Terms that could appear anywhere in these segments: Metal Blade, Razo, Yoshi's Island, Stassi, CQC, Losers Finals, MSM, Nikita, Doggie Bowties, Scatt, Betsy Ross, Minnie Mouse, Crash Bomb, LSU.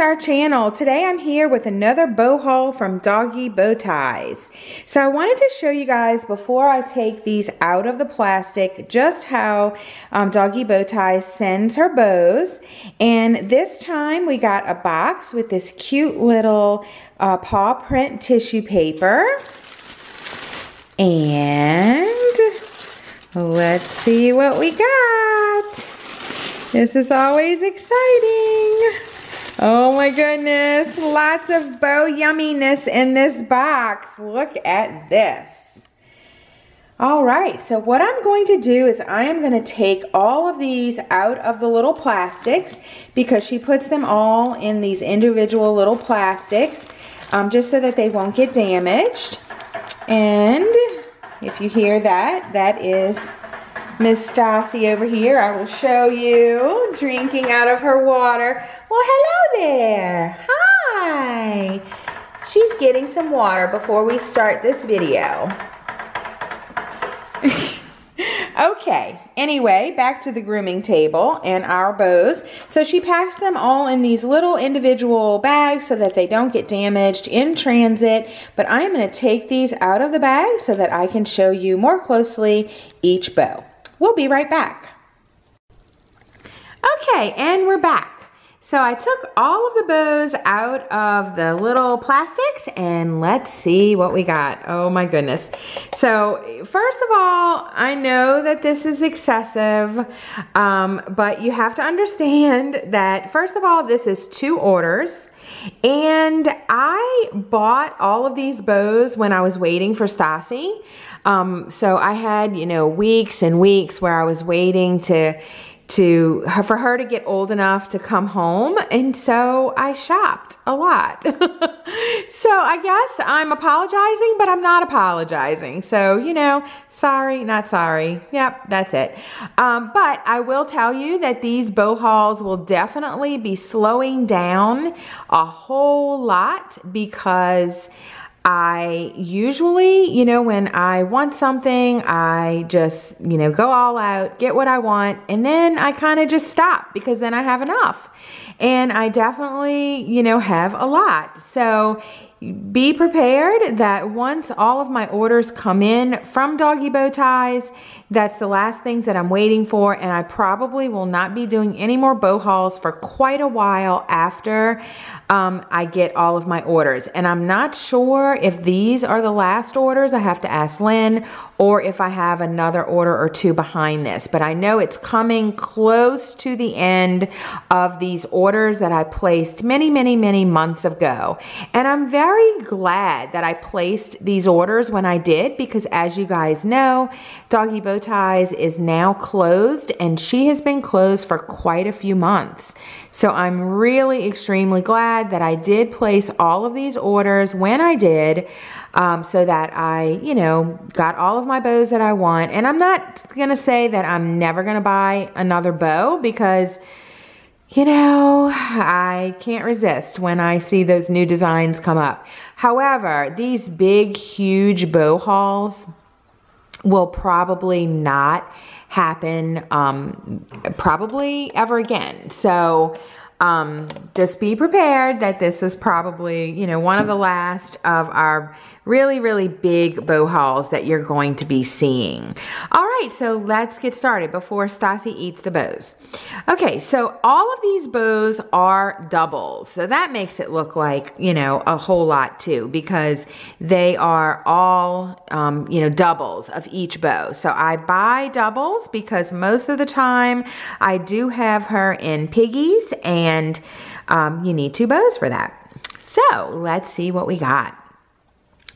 to our channel. Today I'm here with another bow haul from Doggie Bowties. So I wanted to show you guys before I take these out of the plastic just how Doggie Bowties sends her bows. And this time we got a box with this cute little paw print tissue paper. And let's see what we got. This is always exciting. Oh my goodness, lots of bow yumminess in this box. Look at this. All right, so what I'm going to do is I am going to take all of these out of the little plastics because she puts them all in these individual little plastics just so that they won't get damaged. And if you hear that, that is Miss Stassi over here. I will show you drinking out of her water. Well, hello there. Hi. She's getting some water before we start this video. Okay, anyway, back to the grooming table and our bows. So she packs them all in these little individual bags so that they don't get damaged in transit. But I am going to take these out of the bag so that I can show you more closely each bow. We'll be right back. Okay, and we're back. So I took all of the bows out of the little plastics and let's see what we got. Oh my goodness. So first of all, I know that this is excessive, but you have to understand that first of all, this is two orders. And I bought all of these bows when I was waiting for Stassi. So I had, you know, weeks and weeks where I was waiting for her to get old enough to come home, and so I shopped a lot. So I guess I'm apologizing, but I'm not apologizing. So, you know, sorry, not sorry. Yep, that's it. But I will tell you that these bow hauls will definitely be slowing down a whole lot because I usually, you know, when I want something, I just, you know, go all out, get what I want, and then I kind of just stop because then I have enough. And I definitely, you know, have a lot. So be prepared that once all of my orders come in from Doggie Bowties, that's the last things that I'm waiting for, and I probably will not be doing any more bow hauls for quite a while after I get all of my orders. And I'm not sure if these are the last orders. I have to ask Lynn, or if I have another order or two behind this, but I know it's coming close to the end of these orders that I placed many, many, many months ago. And I'm very glad that I placed these orders when I did, because as you guys know, Doggie Bowties is now closed, and she has been closed for quite a few months. So I'm really extremely glad that I did place all of these orders when I did, so that I, you know, got all of my bows that I want. And I'm not gonna say that I'm never gonna buy another bow, because, you know, I can't resist when I see those new designs come up. However, these big, huge bow hauls will probably not happen probably ever again. So just be prepared that this is probably, you know, one of the last of our really, really big bow hauls that you're going to be seeing. All right, so let's get started before Stassi eats the bows. Okay, so all of these bows are doubles, so that makes it look like, you know, a whole lot too, because they are all, you know, doubles of each bow. So I buy doubles because most of the time I do have her in piggies, and you need two bows for that. So let's see what we got.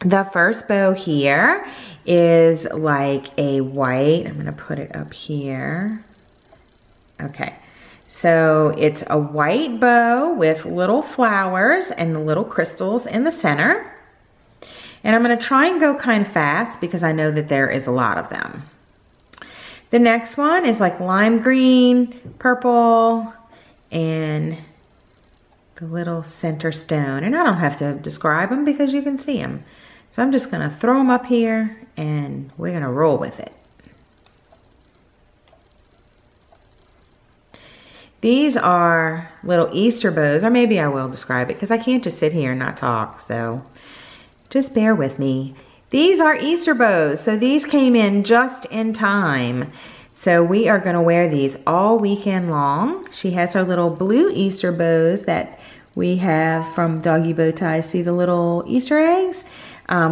The first bow here is like a white, I'm gonna put it up here. Okay, so it's a white bow with little flowers and little crystals in the center. And I'm gonna try and go kind of fast because I know that there is a lot of them. The next one is like lime green, purple, and the little center stone. And I don't have to describe them because you can see them. So I'm just gonna throw them up here and we're gonna roll with it. These are little Easter bows, or maybe I will describe it because I can't just sit here and not talk, so just bear with me. These are Easter bows, so these came in just in time. So we are gonna wear these all weekend long. She has her little blue Easter bows that we have from Doggie Bowties. See the little Easter eggs?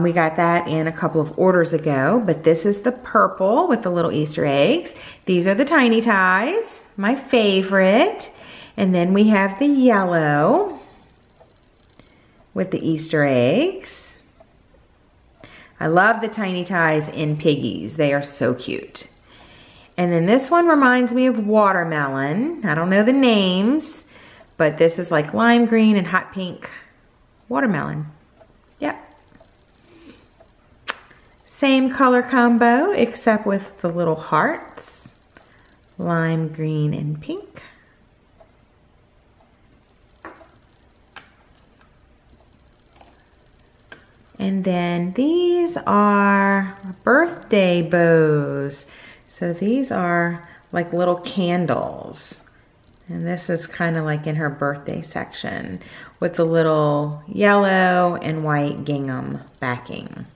We got that in a couple of orders ago, but this is the purple with the little Easter eggs. These are the tiny ties, my favorite. And then we have the yellow with the Easter eggs. I love the tiny ties in piggies. They are so cute. And then this one reminds me of watermelon. I don't know the names, but this is like lime green and hot pink watermelon. Yep. Same color combo, except with the little hearts. Lime green and pink. And then these are birthday bows. So these are like little candles. And this is kind of like in her birthday section with the little yellow and white gingham backing.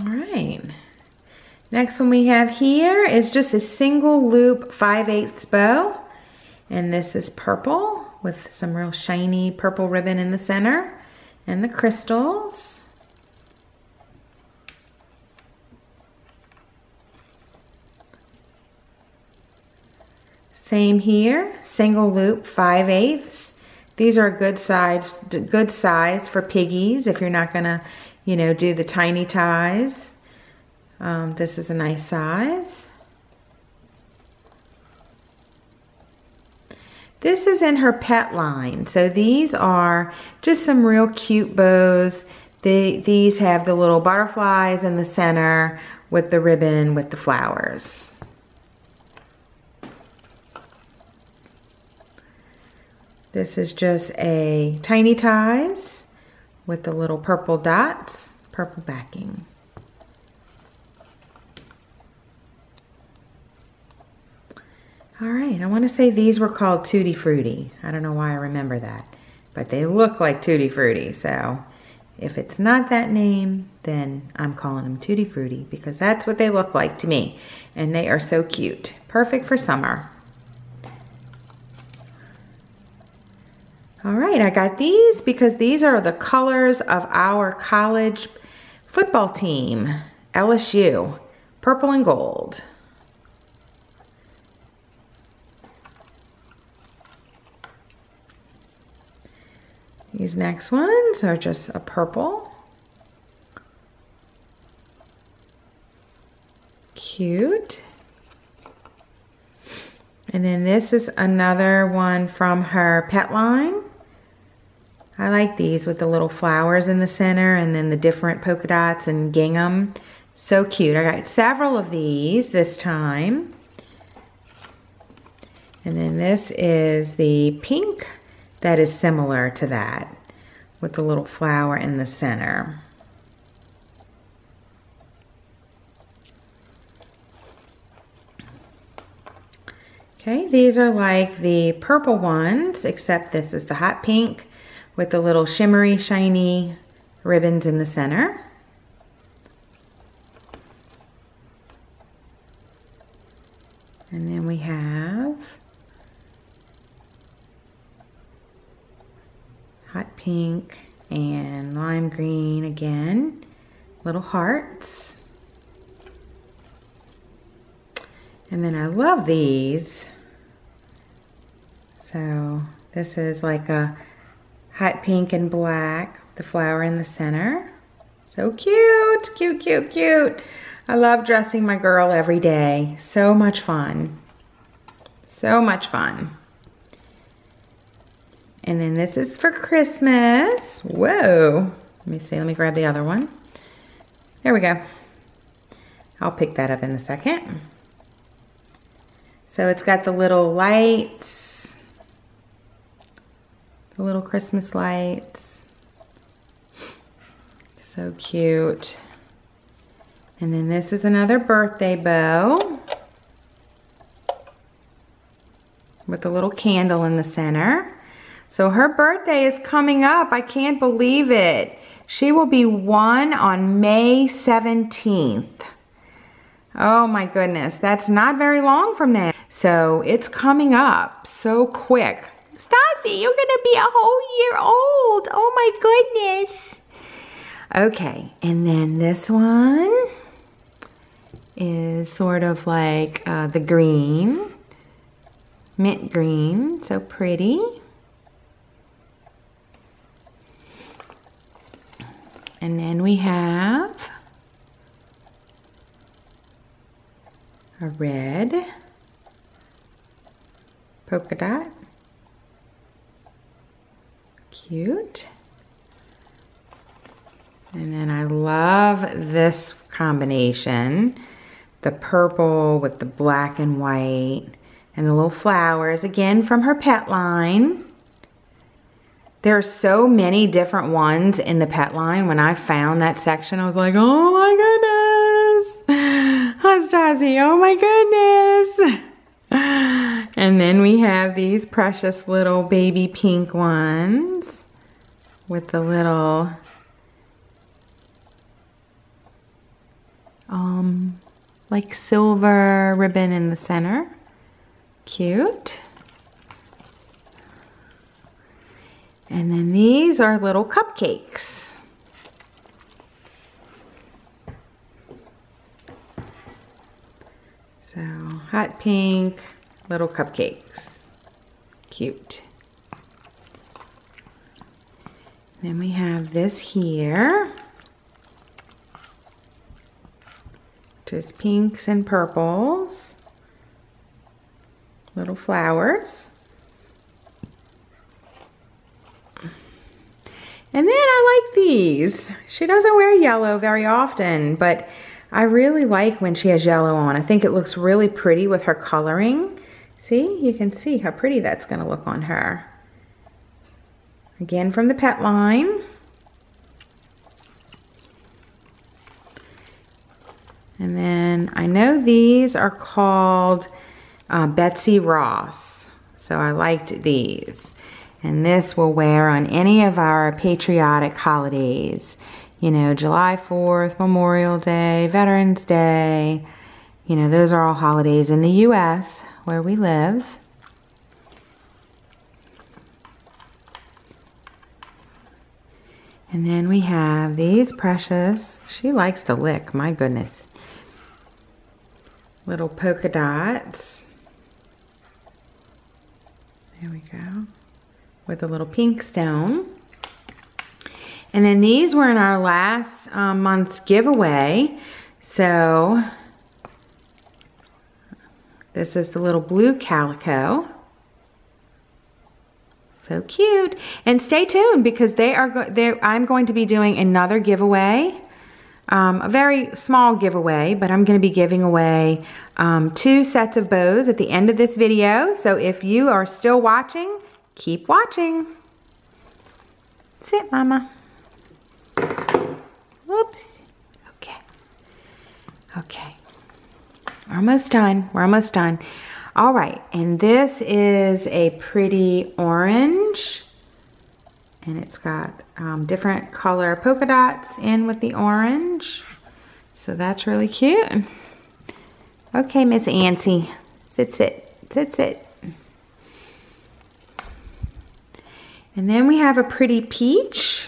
All right. Next one we have here is just a single loop 5/8 bow. And this is purple with some real shiny purple ribbon in the center and the crystals. Same here, single loop 5/8. These are a good size for piggies if you're not gonna, you know, do the tiny ties. This is a nice size. This is in her pet line. So these are just some real cute bows. These have the little butterflies in the center with the ribbon with the flowers. This is just a tiny ties with the little purple dots, purple backing. All right, I want to say these were called Tutti Frutti. I don't know why I remember that, but they look like Tutti Frutti. So if it's not that name, then I'm calling them Tutti Frutti because that's what they look like to me. And they are so cute, perfect for summer. All right, I got these because these are the colors of our college football team, LSU, purple and gold. These next ones are just a purple. Cute. And then this is another one from her pet line. I like these with the little flowers in the center and then the different polka dots and gingham. So cute. I got several of these this time. And then this is the pink that is similar to that with the little flower in the center. Okay, these are like the purple ones, except this is the hot pink with the little shimmery, shiny ribbons in the center. And then we have hot pink and lime green again, little hearts. And then I love these. So this is like a hot pink and black, the flower in the center. So cute, cute, cute, cute. I love dressing my girl every day. So much fun. So much fun. And then this is for Christmas. Whoa. Let me see, let me grab the other one. There we go. I'll pick that up in a second. So it's got the little lights. The little Christmas lights. So cute. And then this is another birthday bow with a little candle in the center. So her birthday is coming up. I can't believe it. She will be 1 on May 17th. Oh my goodness, that's not very long from now. So it's coming up so quick. Stassi, you're gonna be a whole year old. Oh my goodness. Okay, and then this one is sort of like the green, mint green, so pretty. And then we have a red polka dot, cute. And then I love this combination, the purple with the black and white and the little flowers, again from her pet line. There are so many different ones in the pet line. When I found that section, I was like, oh my goodness. Stassi, oh my goodness. And then we have these precious little baby pink ones with the little like silver ribbon in the center. Cute. And then these are little cupcakes. So hot pink, little cupcakes. Cute. Then we have this here, which is pinks and purples, little flowers. And then I like these. She doesn't wear yellow very often, but I really like when she has yellow on. I think it looks really pretty with her coloring. See, you can see how pretty that's gonna look on her. Again, from the pet line. And then I know these are called Betsy Ross, so I liked these. And this we'll wear on any of our patriotic holidays. You know, July 4th, Memorial Day, Veterans Day. You know, those are all holidays in the U.S. where we live. And then we have these precious, she likes to lick, my goodness. Little polka dots. There we go. With a little pink stone. And then these were in our last month's giveaway. So this is the little blue calico. So cute. And stay tuned because they are I'm going to be doing another giveaway. A very small giveaway, but I'm going to be giving away 2 sets of bows at the end of this video. So if you are still watching, keep watching. That's it, Mama. Whoops. Okay. Okay. We're almost done. We're almost done. All right. And this is a pretty orange. And it's got different color polka dots in with the orange. So that's really cute. Okay, Miss Ancy. Sit, sit. Sit, sit. And then we have a pretty peach.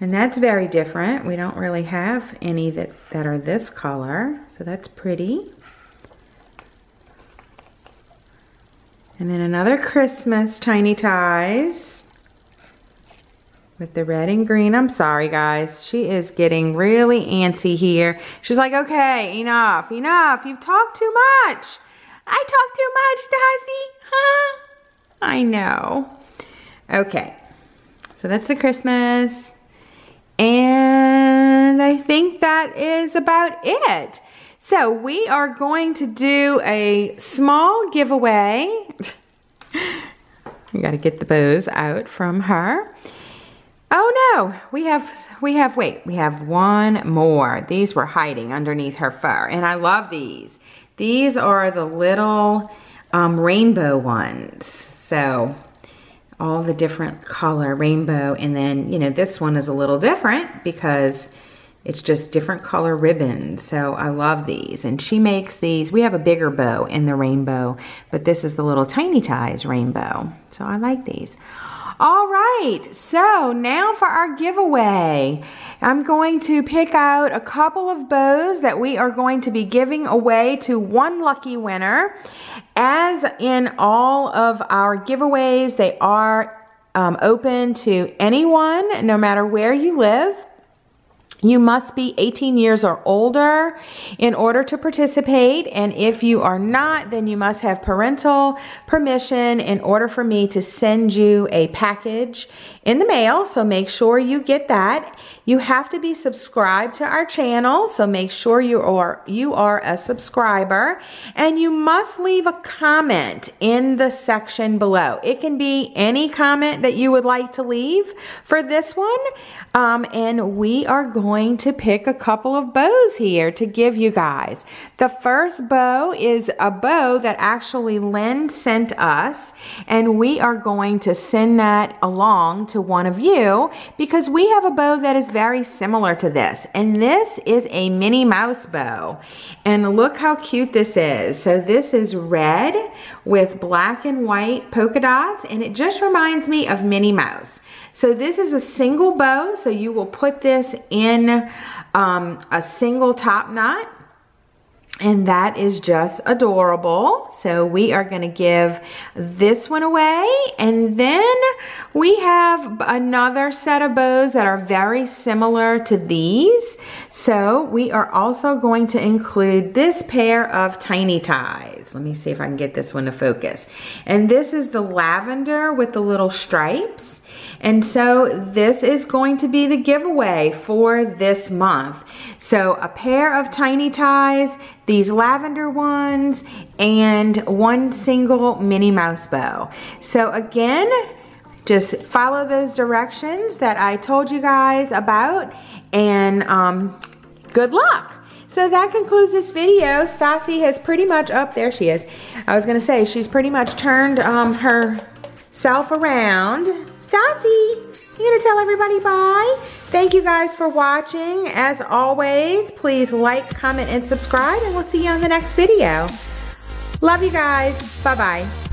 And that's very different. We don't really have any that are this color. So that's pretty. And then another Christmas Tiny Ties with the red and green. I'm sorry, guys. She is getting really antsy here. She's like, okay, enough, enough. You've talked too much. I talk too much, Stassi, huh? I know. Okay, so that's the Christmas. And I think that is about it. So we are going to do a small giveaway. We gotta get the bows out from her. Oh no, we have one more. These were hiding underneath her fur, and I love these. These are the little rainbow ones. So all the different color rainbow, and then you know this one is a little different because it's just different color ribbons. So I love these, and she makes these. We have a bigger bow in the rainbow, but this is the little tiny ties rainbow. So I like these. All right, so now for our giveaway. I'm going to pick out a couple of bows that we are going to be giving away to one lucky winner. As in all of our giveaways, they are open to anyone, no matter where you live. You must be 18 years or older in order to participate, and if you are not, then you must have parental permission in order for me to send you a package in the mail, so make sure you get that. You have to be subscribed to our channel, so make sure you are a subscriber, and you must leave a comment in the section below. It can be any comment that you would like to leave for this one, and we are going to pick a couple of bows here to give you guys. The first bow is a bow that actually Lynn sent us, and we are going to send that along to one of you because we have a bow that is very similar to this, and this is a Minnie Mouse bow, and look how cute this is. So this is red with black and white polka dots, and it just reminds me of Minnie Mouse. So this is a single bow, so you will put this in a single top knot, and that is just adorable. So we are going to give this one away, and then we have another set of bows that are very similar to these. So we are also going to include this pair of tiny ties. Let me see if I can get this one to focus. And this is the lavender with the little stripes. And so this is going to be the giveaway for this month. So a pair of tiny ties, these lavender ones, and one single Minnie Mouse bow. So again, just follow those directions that I told you guys about, and good luck. So that concludes this video. Stassi has pretty much, there she is. I was gonna say, she's pretty much turned herself around. Stassi, you gonna tell everybody bye? Thank you guys for watching. As always, please like, comment, and subscribe, and we'll see you on the next video. Love you guys. Bye-bye.